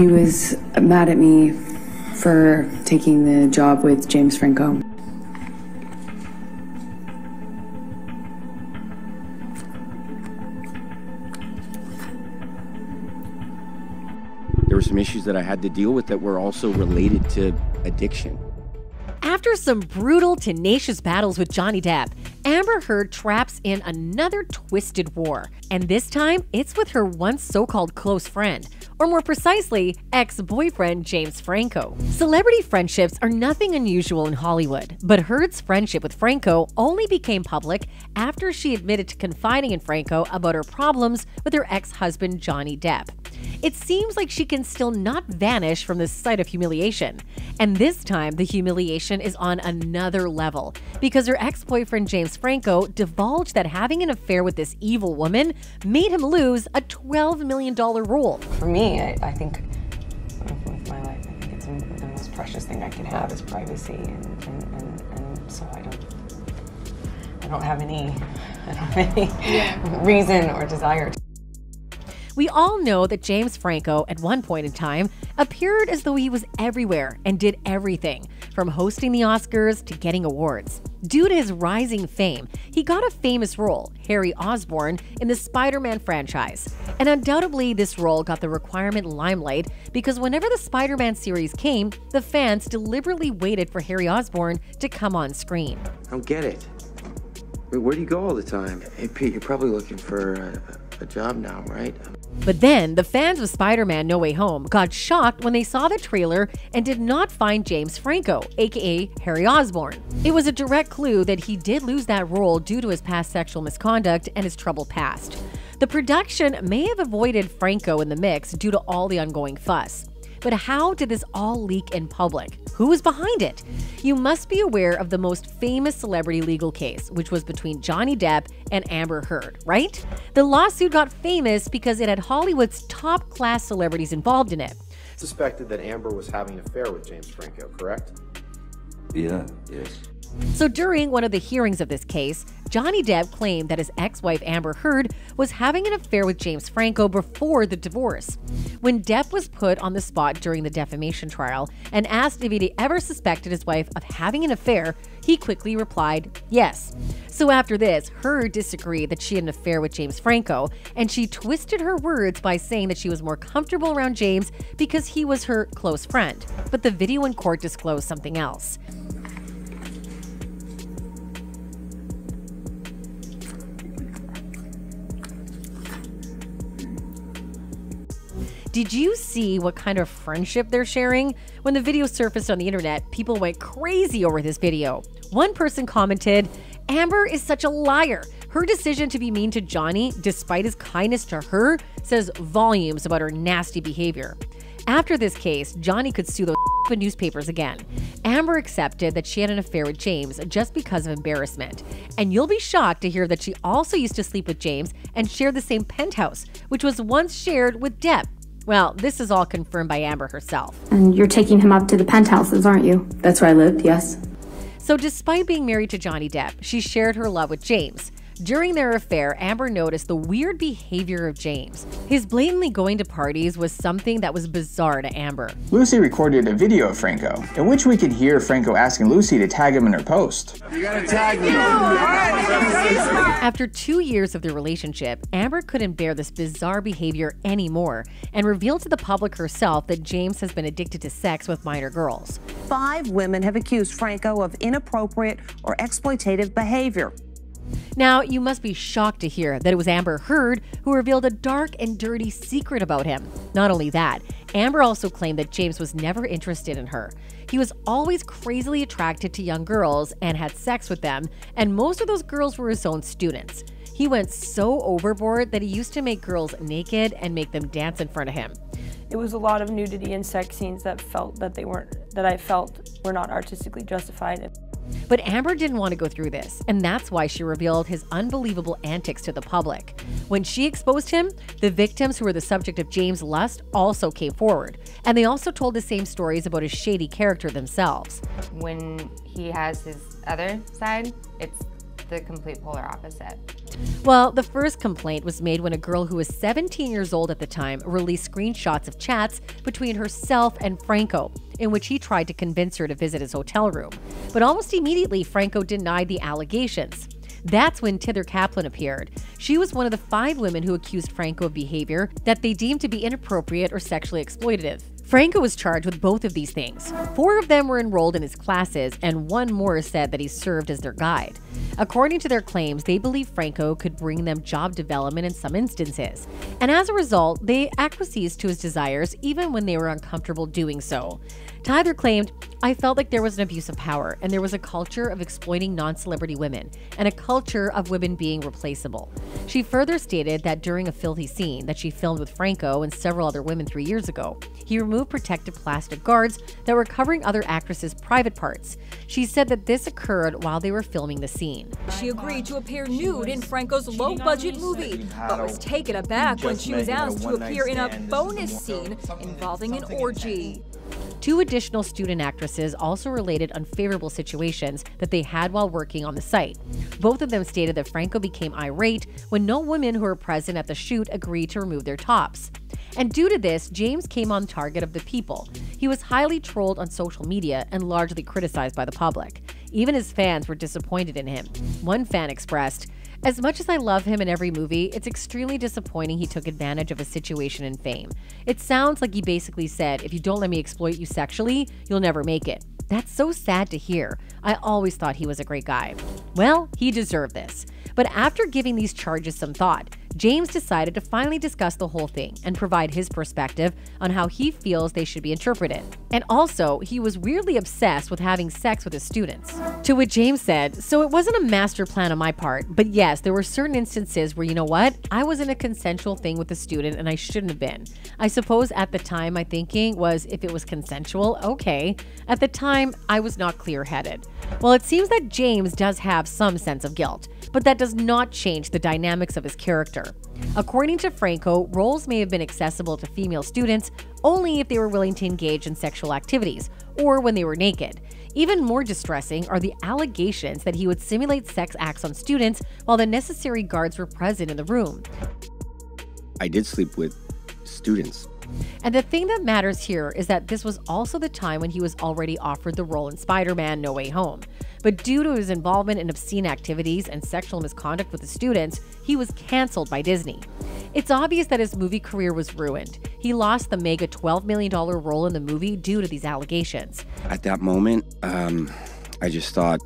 He was mad at me for taking the job with James Franco. There were some issues that I had to deal with that were also related to addiction. After some brutal, tenacious battles with Johnny Depp, Amber Heard traps in another twisted war. And this time, it's with her once so-called close friend, or more precisely, ex-boyfriend James Franco. Celebrity friendships are nothing unusual in Hollywood, but Heard's friendship with Franco only became public after she admitted to confiding in Franco about her problems with her ex-husband Johnny Depp. It seems like she can still not vanish from the sight of humiliation. And this time, the humiliation is on another level, because her ex-boyfriend James Franco divulged that having an affair with this evil woman made him lose a $12 million role. For me, I think with my life, I think it's the most precious thing I can have is privacy, and so I don't have any reason or desire to. We all know that James Franco, at one point in time, appeared as though he was everywhere and did everything, from hosting the Oscars to getting awards. Due to his rising fame, he got a famous role, Harry Osborn, in the Spider-Man franchise. And undoubtedly, this role got the requirement limelight because whenever the Spider-Man series came, the fans deliberately waited for Harry Osborn to come on screen. I don't get it. Wait, where do you go all the time? Hey, Pete, you're probably looking for a job now, right? But then, the fans of Spider-Man No Way Home got shocked when they saw the trailer and did not find James Franco, aka Harry Osborn. It was a direct clue that he did lose that role due to his past sexual misconduct and his troubled past. The production may have avoided Franco in the mix due to all the ongoing fuss. But how did this all leak in public? Who was behind it? You must be aware of the most famous celebrity legal case, which was between Johnny Depp and Amber Heard, right? The lawsuit got famous because it had Hollywood's top-class celebrities involved in it. Suspected that Amber was having an affair with James Franco, correct? Yeah, yes. So during one of the hearings of this case, Johnny Depp claimed that his ex-wife Amber Heard was having an affair with James Franco before the divorce. When Depp was put on the spot during the defamation trial and asked if he'd ever suspected his wife of having an affair, he quickly replied, yes. So after this, Heard disagreed that she had an affair with James Franco, and she twisted her words by saying that she was more comfortable around James because he was her close friend. But the video in court disclosed something else. Did you see what kind of friendship they're sharing? When the video surfaced on the internet, people went crazy over this video. One person commented, "Amber is such a liar. Her decision to be mean to Johnny, despite his kindness to her, says volumes about her nasty behavior." After this case, Johnny could sue those newspapers again. Amber accepted that she had an affair with James just because of embarrassment. And you'll be shocked to hear that she also used to sleep with James and shared the same penthouse, which was once shared with Depp. Well, this is all confirmed by Amber herself. And you're taking him up to the penthouses, aren't you? That's where I lived, yes. So despite being married to Johnny Depp, she shared her love with James. During their affair, Amber noticed the weird behavior of James. His blatantly going to parties was something that was bizarre to Amber. Lucy recorded a video of Franco, in which we could hear Franco asking Lucy to tag him in her post. You gotta tag me. After 2 years of their relationship, Amber couldn't bear this bizarre behavior anymore and revealed to the public herself that James has been addicted to sex with minor girls. 5 women have accused Franco of inappropriate or exploitative behavior. Now, you must be shocked to hear that it was Amber Heard who revealed a dark and dirty secret about him. Not only that, Amber also claimed that James was never interested in her. He was always crazily attracted to young girls and had sex with them, and most of those girls were his own students. He went so overboard that he used to make girls naked and make them dance in front of him. It was a lot of nudity and sex scenes that I felt were not artistically justified. But Amber didn't want to go through this, and that's why she revealed his unbelievable antics to the public. When she exposed him, the victims who were the subject of James' lust also came forward, and they also told the same stories about his shady character themselves. When he has his other side, it's the complete polar opposite. Well, the first complaint was made when a girl who was 17 years old at the time released screenshots of chats between herself and Franco, in which he tried to convince her to visit his hotel room. But almost immediately, Franco denied the allegations. That's when Tither Kaplan appeared. She was one of the 5 women who accused Franco of behavior that they deemed to be inappropriate or sexually exploitative. Franco was charged with both of these things. 4 of them were enrolled in his classes, and 1 more said that he served as their guide. According to their claims, they believe Franco could bring them job development in some instances, and as a result, they acquiesced to his desires even when they were uncomfortable doing so. Tither claimed, "I felt like there was an abuse of power, and there was a culture of exploiting non-celebrity women, and a culture of women being replaceable." She further stated that during a filthy scene that she filmed with Franco and several other women 3 years ago, he removed protective plastic guards that were covering other actresses' private parts. She said that this occurred while they were filming the scene. She agreed to appear nude in Franco's low-budget movie, but was taken aback when she was asked to appear in a bonus scene involving an orgy. 2 additional student actresses also related unfavorable situations that they had while working on the site. Both of them stated that Franco became irate when no women who were present at the shoot agreed to remove their tops. And due to this, James came on target of the people. He was highly trolled on social media and largely criticized by the public. Even his fans were disappointed in him. One fan expressed, "As much as I love him in every movie, it's extremely disappointing he took advantage of his situation and fame. It sounds like he basically said, if you don't let me exploit you sexually, you'll never make it. That's so sad to hear. I always thought he was a great guy." Well, he deserved this. But after giving these charges some thought, James decided to finally discuss the whole thing and provide his perspective on how he feels they should be interpreted. And also, he was weirdly obsessed with having sex with his students. To which James said, "So it wasn't a master plan on my part, but yes, there were certain instances where, you know what, I was in a consensual thing with a student and I shouldn't have been. I suppose at the time my thinking was, if it was consensual, okay. At the time, I was not clear-headed." Well, it seems that James does have some sense of guilt, but that does not change the dynamics of his character. According to Franco, roles may have been accessible to female students only if they were willing to engage in sexual activities or when they were naked. Even more distressing are the allegations that he would simulate sex acts on students while the necessary guards were present in the room. "I did sleep with students." And the thing that matters here is that this was also the time when he was already offered the role in Spider-Man No Way Home. But due to his involvement in obscene activities and sexual misconduct with the students, he was canceled by Disney. It's obvious that his movie career was ruined. He lost the mega $12 million role in the movie due to these allegations. "At that moment, I just thought,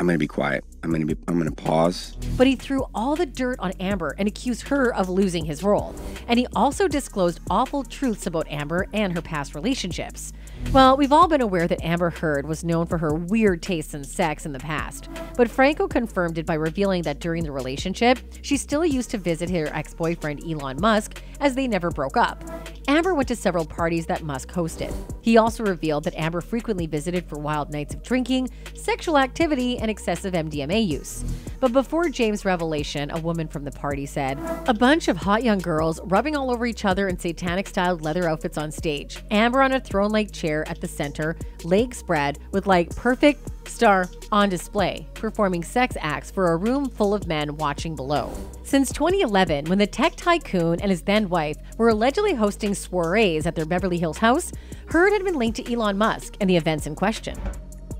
I'm going to be quiet. I'm gonna pause." But he threw all the dirt on Amber and accused her of losing his role. And he also disclosed awful truths about Amber and her past relationships. Well, we've all been aware that Amber Heard was known for her weird tastes in sex in the past. But Franco confirmed it by revealing that during the relationship, she still used to visit her ex-boyfriend Elon Musk, as they never broke up. Amber went to several parties that Musk hosted. He also revealed that Amber frequently visited for wild nights of drinking, sexual activity, and excessive MDMA use. But before James' revelation, a woman from the party said, "A bunch of hot young girls rubbing all over each other in satanic-styled leather outfits on stage. Amber on a throne-like chair at the center, legs spread, with like perfect star on display, performing sex acts for a room full of men watching below." Since 2011, when the tech tycoon and his then-wife were allegedly hosting soirees at their Beverly Hills house, Heard had been linked to Elon Musk and the events in question.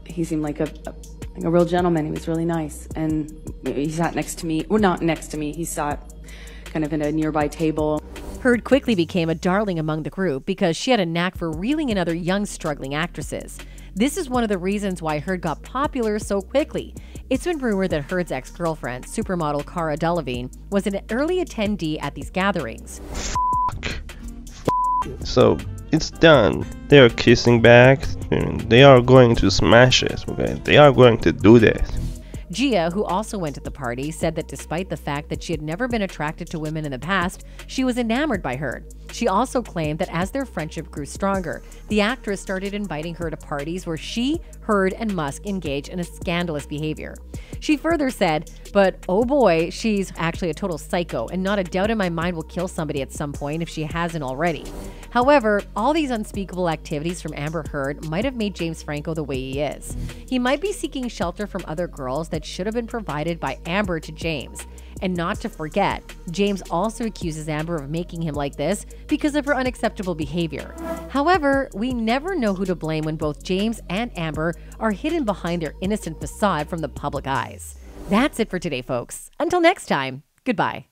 "He seemed like a real gentleman. He was really nice, and he sat next to me. Well, not next to me. He sat kind of in a nearby table." Heard quickly became a darling among the group because she had a knack for reeling in other young, struggling actresses. This is one of the reasons why Heard got popular so quickly. It's been rumored that Heard's ex-girlfriend, supermodel Cara Delevingne, was an early attendee at these gatherings. So it's done. They are kissing back. They are going to smash it. Okay? They are going to do this. Gia, who also went to the party, said that despite the fact that she had never been attracted to women in the past, she was enamored by Heard. She also claimed that as their friendship grew stronger, the actress started inviting her to parties where she, Heard, and Musk engaged in a scandalous behavior. She further said, "But oh boy, she's actually a total psycho, and not a doubt in my mind will kill somebody at some point if she hasn't already." However, all these unspeakable activities from Amber Heard might have made James Franco the way he is. He might be seeking shelter from other girls that should have been provided by Amber to James. And not to forget, James also accuses Amber of making him like this because of her unacceptable behavior. However, we never know who to blame when both James and Amber are hidden behind their innocent facade from the public eyes. That's it for today, folks. Until next time, goodbye.